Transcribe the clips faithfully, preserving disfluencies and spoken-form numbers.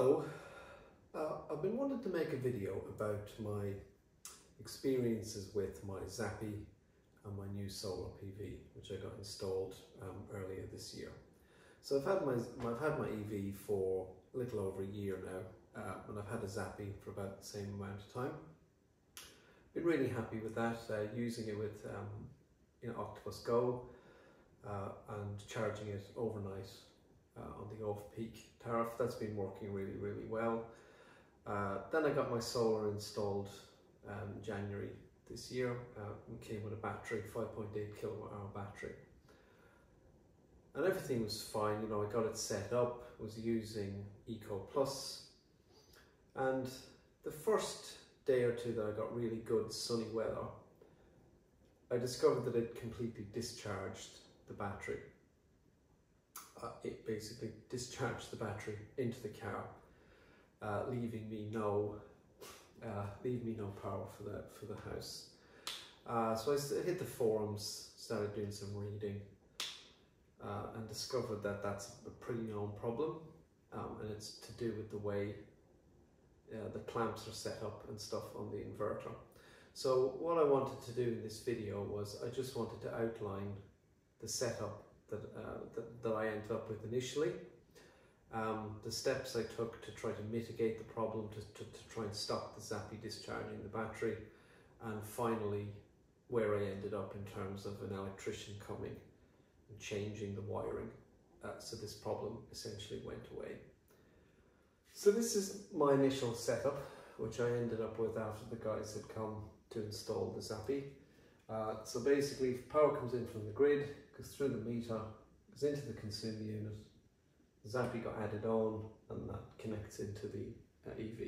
Hello, uh, I've been wanting to make a video about my experiences with my Zappi and my new Solar P V, which I got installed um, earlier this year. So I've had my I've had my E V for a little over a year now, uh, and I've had a Zappi for about the same amount of time. Been really happy with that, uh, using it with um, you know, Octopus Go uh, and charging it overnight. Uh, on the off-peak tariff, that's been working really, really well. Uh, then I got my solar installed um, January this year. Uh, it came with a battery, five point eight kilowatt hour battery, and everything was fine. You know, I got it set up. Was using Eco Plus, and the first day or two that I got really good sunny weather, I discovered that it completely discharged the battery. Uh, it basically discharged the battery into the car, uh, leaving me no, uh, leaving me no power for the for the house. Uh, so I hit the forums, started doing some reading, uh, and discovered that that's a pretty known problem, um, and it's to do with the way uh, the clamps are set up and stuff on the inverter. So what I wanted to do in this video was I just wanted to outline the setup That, uh, that, that I ended up with initially, um, the steps I took to try to mitigate the problem, to, to, to try and stop the Zappi discharging the battery, and finally where I ended up in terms of an electrician coming and changing the wiring, uh, so this problem essentially went away. So this is my initial setup, which I ended up with after the guys had come to install the Zappi. Uh, so basically, power comes in from the grid, goes through the meter, goes into the consumer unit, the Zappi got added on, and that connects into the uh, E V.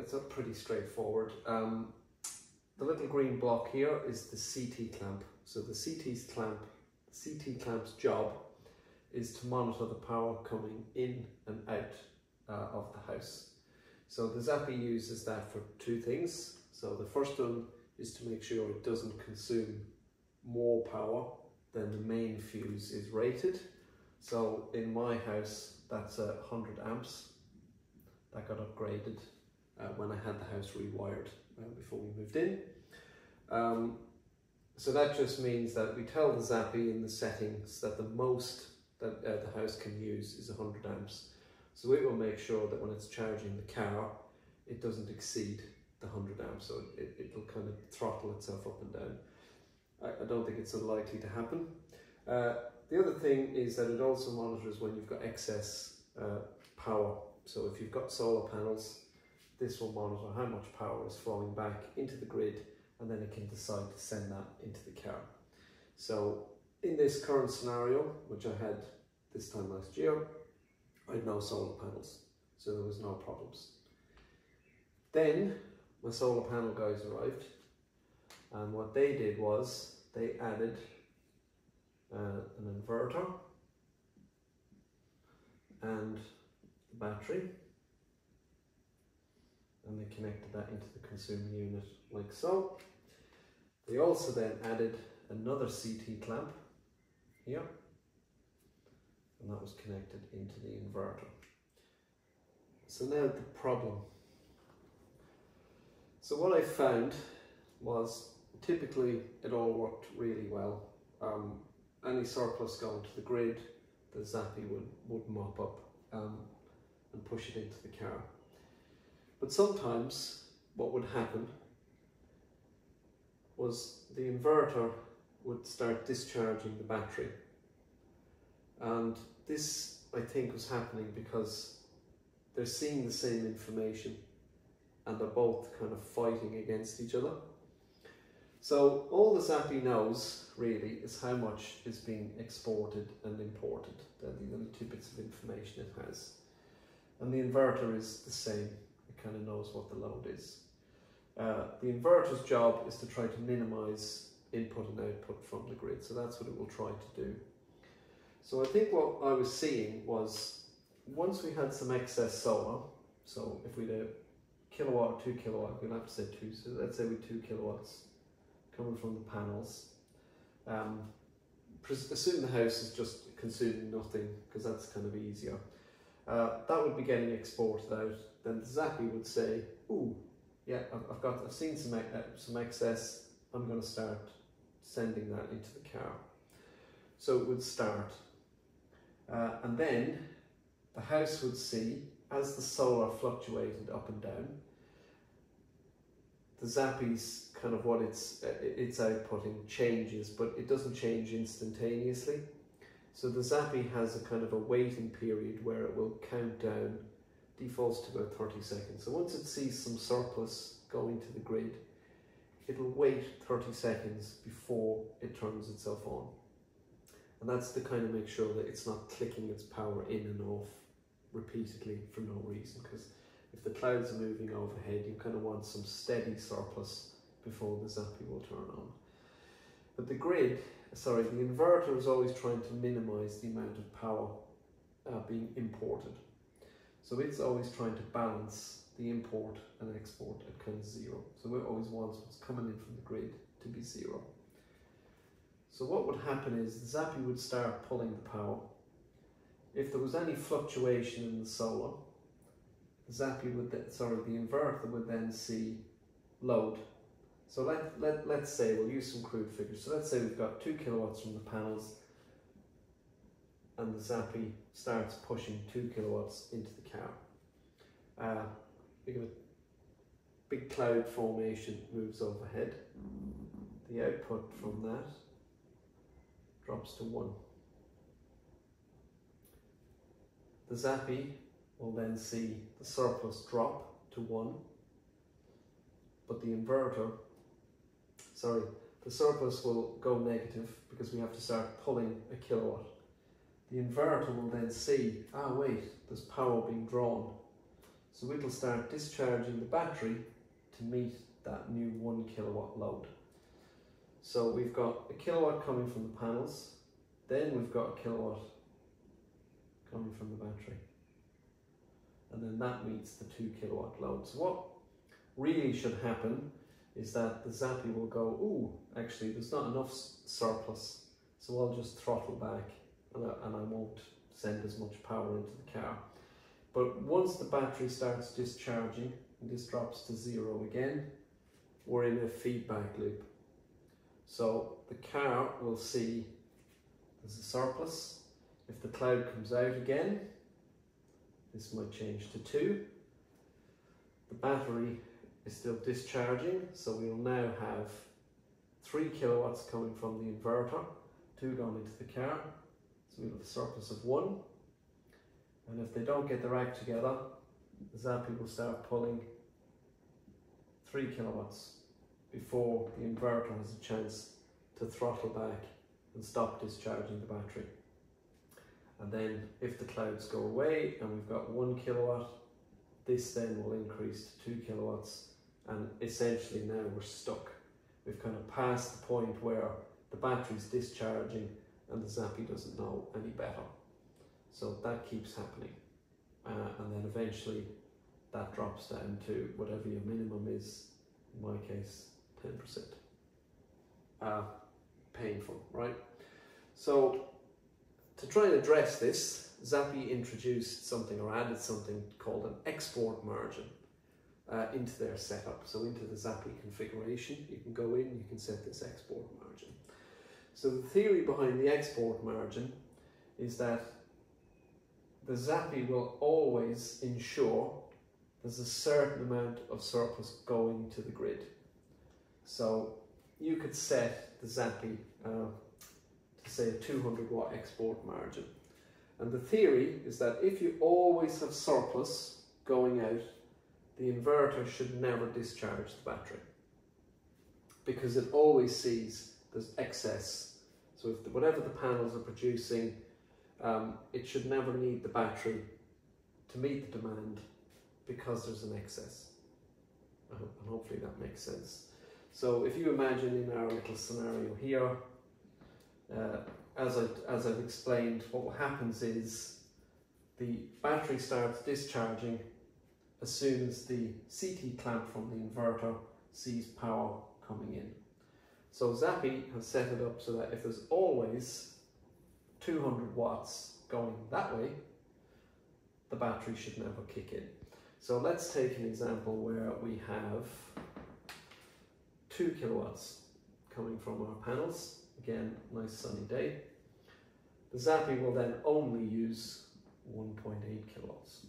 It's not pretty straightforward. Um, the little green block here is the C T clamp. So the C T's clamp, C T clamp's job is to monitor the power coming in and out uh, of the house. So the Zappi uses that for two things. So the first one is to make sure it doesn't consume more power than the main fuse is rated. So in my house, that's a uh, one hundred amps. That got upgraded uh, when I had the house rewired uh, before we moved in. Um, so that just means that we tell the Zappi in the settings that the most that uh, the house can use is one hundred amps. So it will make sure that when it's charging the car, it doesn't exceed the one hundred amps, so it, it'll kind of throttle itself up and down. I, I don't think it's unlikely to happen. Uh, the other thing is that it also monitors when you've got excess uh, power. So if you've got solar panels, this will monitor how much power is flowing back into the grid, and then it can decide to send that into the car. So in this current scenario, which I had this time last year, I had no solar panels, so there was no problems. Then my solar panel guys arrived, and what they did was they added uh, an inverter and the battery, and they connected that into the consumer unit like so. They also then added another C T clamp here, and that was connected into the inverter. So now the problem. So what I found was typically it all worked really well. Um, any surplus going to the grid, the Zappi would, would mop up um, and push it into the car. But sometimes what would happen was the inverter would start discharging the battery. And this, I think, was happening because they're seeing the same information, and they're both kind of fighting against each other. So all the Zappi knows really is how much is being exported and imported. They're the only two bits of information it has. And the inverter is the same. It kind of knows what the load is. Uh, the inverter's job is to try to minimize input and output from the grid. So that's what it will try to do. So I think what I was seeing was once we had some excess solar, so if we do kilowatt or two kilowatt, we'll have to say two, so let's say with two kilowatts coming from the panels. Um, assume the house is just consuming nothing, because that's kind of easier. Uh, that would be getting exported out. Then Zappi would say, "Ooh, yeah, I've, I've got, I've seen some uh, some excess. I'm going to start sending that into the car." So it would start, uh, and then the house would see, as the solar fluctuated up and down, the Zappi's kind of what it's uh, it's outputting changes, but it doesn't change instantaneously. So the Zappi has a kind of a waiting period where it will count down, defaults to about thirty seconds. So once it sees some surplus going to the grid, it'll wait thirty seconds before it turns itself on. And that's to kind of make sure that it's not clicking its power in and off repeatedly for no reason, because if the clouds are moving overhead, you kind of want some steady surplus before the Zappi will turn on. But the grid, sorry, the inverter is always trying to minimize the amount of power uh, being imported. So it's always trying to balance the import and export at kind of zero. So it always wants what's coming in from the grid to be zero. So what would happen is Zappi would start pulling the power. If there was any fluctuation in the solar, Zappi would then, sorry, the inverter would then see load. So let, let, let's say, we'll use some crude figures. So let's say we've got two kilowatts from the panels and the Zappi starts pushing two kilowatts into the car. Uh, we get a big cloud formation moves overhead. The output from that drops to one. The Zappi will then see the surplus drop to one, but the inverter, sorry, the surplus will go negative because we have to start pulling a kilowatt. The inverter will then see, ah wait, there's power being drawn. So it'll start discharging the battery to meet that new one kilowatt load. So we've got a kilowatt coming from the panels, then we've got a kilowatt coming from the battery, and then that meets the two kilowatt load. So what really should happen is that the Zappi will go, ooh, actually there's not enough surplus, so I'll just throttle back and I, and I won't send as much power into the car. But once the battery starts discharging, and this drops to zero again, we're in a feedback loop. So the car will see there's a surplus. If the cloud comes out again, this might change to two. The battery is still discharging, so we'll now have three kilowatts coming from the inverter, two going into the car, so we'll have a surplus of one. And if they don't get their act together, the Zappi will start pulling three kilowatts before the inverter has a chance to throttle back and stop discharging the battery. And then if the clouds go away and we've got one kilowatt, this then will increase to two kilowatts. And essentially now we're stuck. We've kind of passed the point where the battery's discharging and the Zappi doesn't know any better. So that keeps happening. Uh, and then eventually that drops down to whatever your minimum is, in my case, ten percent. Uh, painful, right? So, to try and address this, Zappi introduced something, or added something called an export margin uh, into their setup. So into the Zappi configuration, you can go in, you can set this export margin. So the theory behind the export margin is that the Zappi will always ensure there's a certain amount of surplus going to the grid. So you could set the Zappi uh, say a two hundred watt export margin, and the theory is that if you always have surplus going out, the inverter should never discharge the battery because it always sees there's excess. So if the, whatever the panels are producing, um, it should never need the battery to meet the demand because there's an excess. And hopefully that makes sense. So if you imagine in our little scenario here, Uh, as, I, as I've explained, what happens is the battery starts discharging as soon as the C T clamp from the inverter sees power coming in. So Zappi has set it up so that if there's always two hundred watts going that way, the battery should never kick in. So let's take an example where we have two kilowatts coming from our panels. Again, nice sunny day. The Zappi will then only use one point eight kilowatts.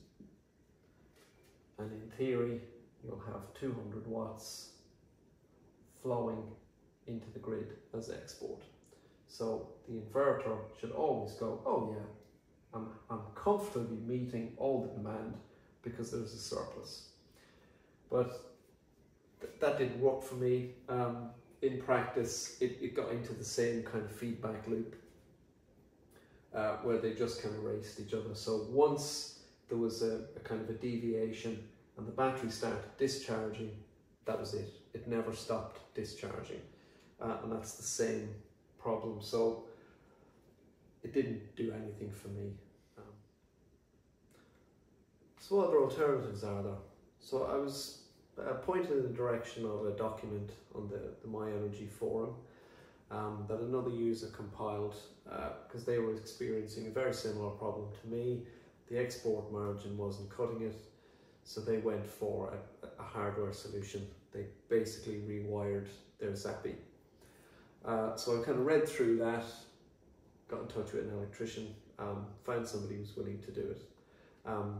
And in theory, you'll have two hundred watts flowing into the grid as export. So the inverter should always go, oh yeah, I'm, I'm comfortably meeting all the demand because there's a surplus. But th that didn't work for me. Um, in practice, it, it got into the same kind of feedback loop uh, where they just kind of raced each other. So once there was a, a kind of a deviation and the battery started discharging, that was it. It never stopped discharging. Uh, and that's the same problem. So it didn't do anything for me. Um, so what other alternatives are there? So I was uh, pointed in the direction of a document on the, the myenergi forum um, that another user compiled because uh, they were experiencing a very similar problem to me. The export margin wasn't cutting it, so they went for a, a hardware solution. They basically rewired their Zappi. Uh, so I kind of read through that, got in touch with an electrician, um, found somebody who's willing to do it. Um,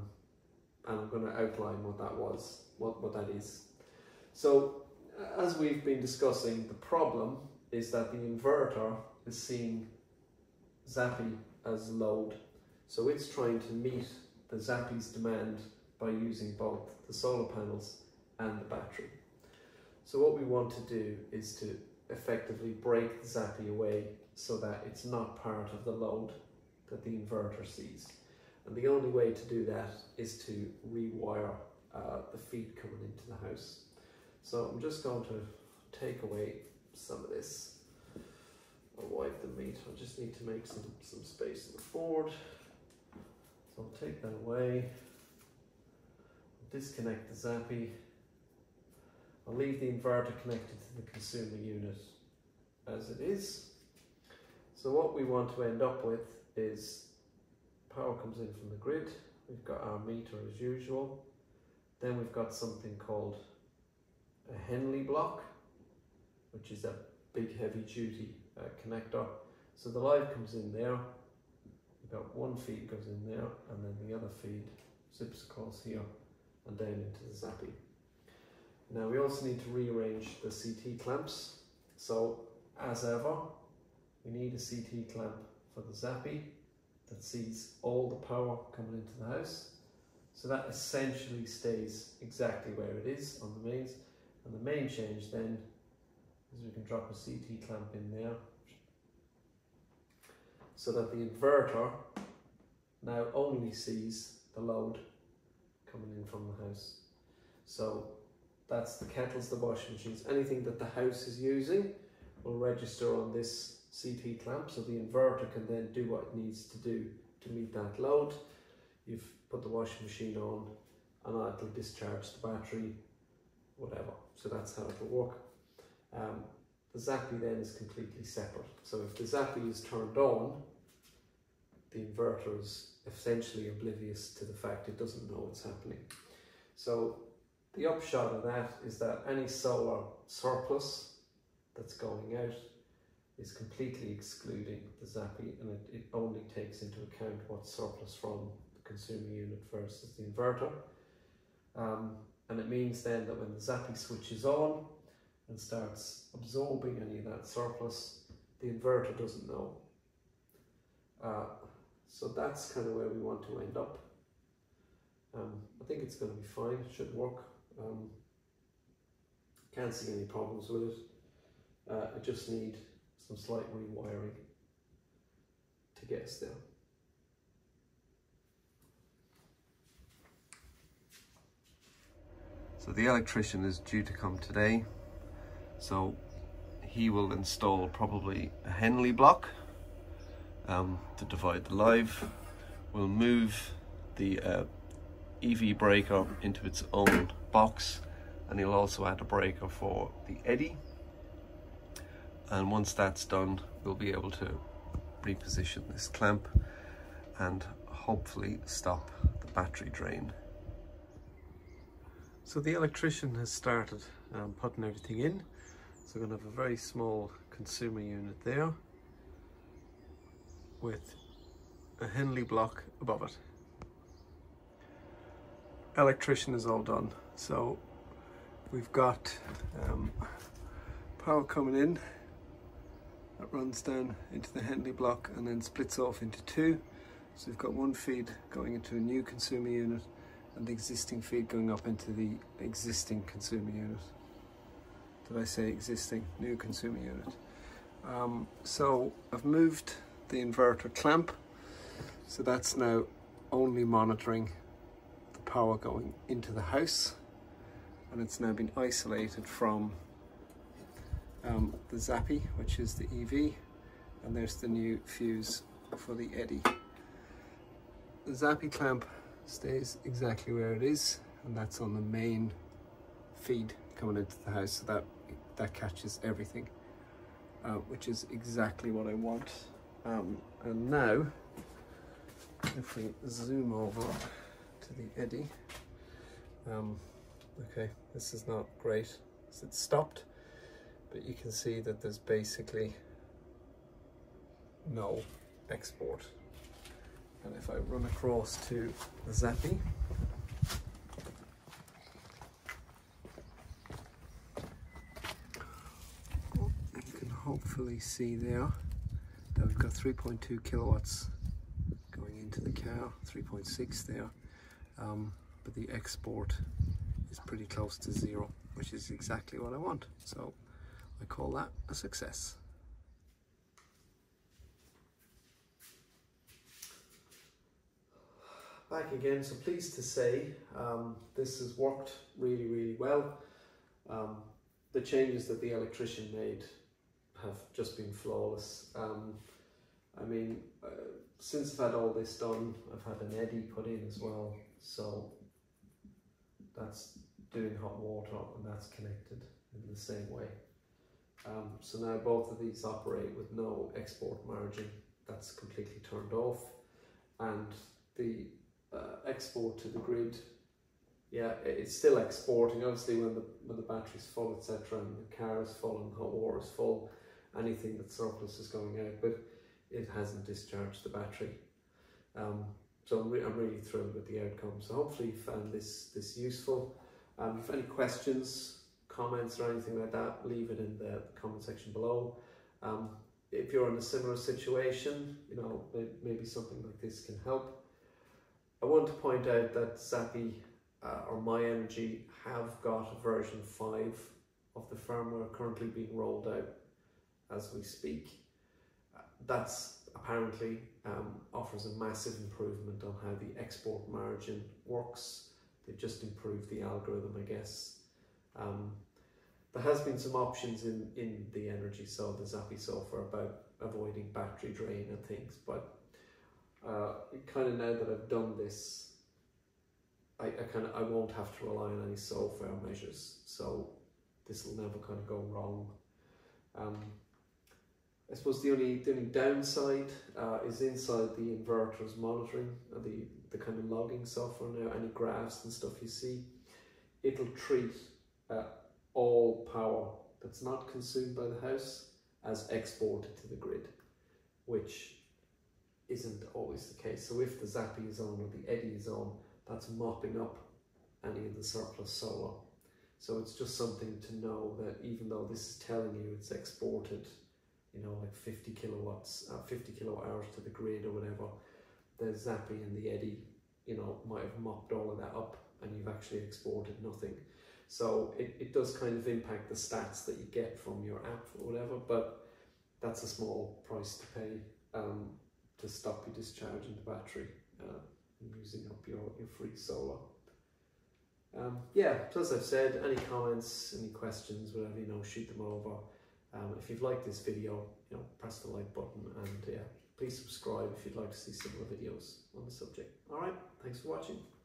and I'm going to outline what that was, what, what that is. So as we've been discussing, the problem is that the inverter is seeing Zappi as load. So it's trying to meet the Zappi's demand by using both the solar panels and the battery. So what we want to do is to effectively break the Zappi away so that it's not part of the load that the inverter sees. And the only way to do that is to rewire uh, the feed coming into the house. So I'm just going to take away some of this. I'll wipe the meat. I just need to make some, some space in the board. So I'll take that away. Disconnect the Zappi. I'll leave the inverter connected to the consumer unit as it is. So what we want to end up with is power comes in from the grid. We've got our meter as usual. Then we've got something called a Henley block, which is a big heavy duty uh, connector. So the live comes in there. We've got one feed goes in there and then the other feed zips across here and down into the Zappi. Now we also need to rearrange the C T clamps. So as ever, we need a C T clamp for the Zappi that sees all the power coming into the house. So that essentially stays exactly where it is on the mains. And the main change then is we can drop a C T clamp in there so that the inverter now only sees the load coming in from the house. So that's the kettles, the washing machines, anything that the house is using will register on this C T clamp, so the inverter can then do what it needs to do to meet that load. You've put the washing machine on and it'll discharge the battery, whatever. So that's how it'll work. Um, the Zappi then is completely separate. So if the Zappi is turned on, the inverter is essentially oblivious to the fact it doesn't know what's happening. So the upshot of that is that any solar surplus that's going out is completely excluding the Zappi, and it, it only takes into account what's surplus from the consumer unit versus the inverter. Um, and it means then that when the Zappi switches on and starts absorbing any of that surplus, the inverter doesn't know. Uh, so that's kind of where we want to end up. Um, I think it's going to be fine, it should work. Um, can't see any problems with it. Uh, I just need some slight rewiring to get us there. So the electrician is due to come today. So he will install probably a Henley block um, to divide the live. We'll move the uh, E V breaker into its own box, and he'll also add a breaker for the Eddi. And once that's done, we'll be able to reposition this clamp and hopefully stop the battery drain. So the electrician has started um, putting everything in. So we're going to have a very small consumer unit there with a Henley block above it. Electrician is all done. So we've got um, power coming in that runs down into the Henley block and then splits off into two. So we've got one feed going into a new consumer unit and the existing feed going up into the existing consumer unit. Did I say existing? New consumer unit. Um, so I've moved the inverter clamp, so that's now only monitoring the power going into the house, and it's now been isolated from um, the Zappi, which is the E V, and there's the new fuse for the Eddi. The Zappi clamp stays exactly where it is, and that's on the main feed coming into the house, so that that catches everything, uh, which is exactly what I want. Um, and now if we zoom over to the Eddi, um, okay, this is not great because it's stopped, but you can see that there's basically no export. And if I run across to the Zappi, you can hopefully see there that we've got three point two kilowatts going into the cow, three point six there, um, but the export is pretty close to zero, which is exactly what I want. So I call that a success. Back again, so pleased to say um, this has worked really, really well. Um, the changes that the electrician made have just been flawless. Um, I mean, uh, since I've had all this done, I've had an Eddi put in as well. So that's doing hot water and that's connected in the same way. Um, so now both of these operate with no export margin. That's completely turned off. And the Uh, export to the grid, yeah, it's still exporting. Obviously, when the when the battery's full, et cetera, and the car is full and the hot water is full, anything that's surplus is going out, but it hasn't discharged the battery. Um, so I'm, re I'm really thrilled with the outcome. So hopefully you found this this useful. Um, if you have any questions, comments, or anything like that, leave it in the comment section below. Um, if you're in a similar situation, you know, maybe something like this can help. I want to point out that Zappi uh, or myenergi have got version five of the firmware currently being rolled out as we speak. Uh, that's apparently um, offers a massive improvement on how the export margin works. They've just improved the algorithm, I guess. Um, there has been some options in, in the energy cell, the Zappi software, about avoiding battery drain and things, but Uh, kind of now that I've done this, I, I kind of I won't have to rely on any software measures, so this will never kind of go wrong. Um, I suppose the only the only downside uh, is inside the inverter's monitoring and the the kind of logging software now. Any graphs and stuff you see, it'll treat uh, all power that's not consumed by the house as exported to the grid, which isn't always the case. So if the Zappi is on or the Eddi is on, that's mopping up any of the surplus solar. So it's just something to know that even though this is telling you it's exported, you know, like fifty kilowatts, uh, fifty kilowatt hours to the grid or whatever, the Zappi and the Eddi, you know, might have mopped all of that up and you've actually exported nothing. So it, it does kind of impact the stats that you get from your app or whatever, but that's a small price to pay. Um, to stop you discharging the battery uh, and using up your, your free solar. Um, yeah, so as I've said, any comments, any questions, whatever, you know, shoot them over. Um, if you've liked this video, you know, press the like button, and yeah, please subscribe if you'd like to see similar videos on the subject. All right, thanks for watching.